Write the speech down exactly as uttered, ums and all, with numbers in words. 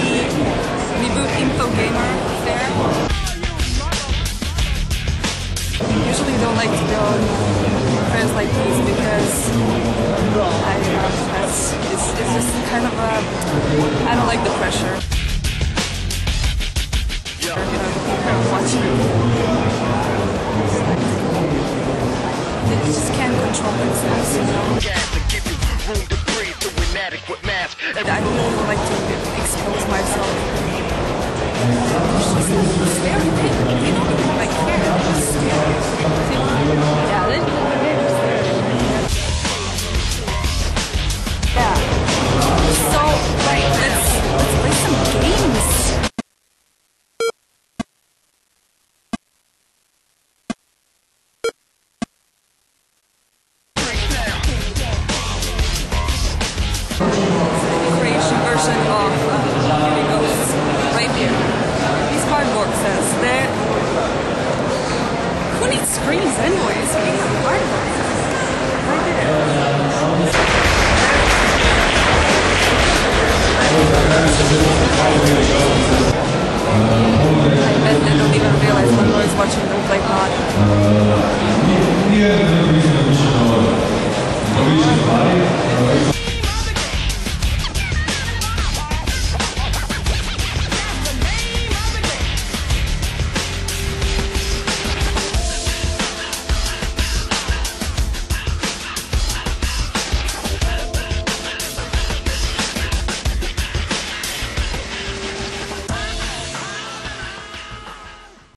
Reboot Infogamer fair. Usually don't like to go on fairs like these because I, uh, it's, it's just kind of a, I don't like the pressure. You know, people are watching. They just can't control themselves, you know. I don't like to expose myself. It's scary, you know, I care. It's scary. Yeah, they do it is scary. Yeah. So, like, let's, let's play some games. Version of uh, Reboot's right here. These cardboard says that who needs screens anyways? We have cardboard right there. I bet they don't even realize when Roy's watching them play hard. Uh, yeah.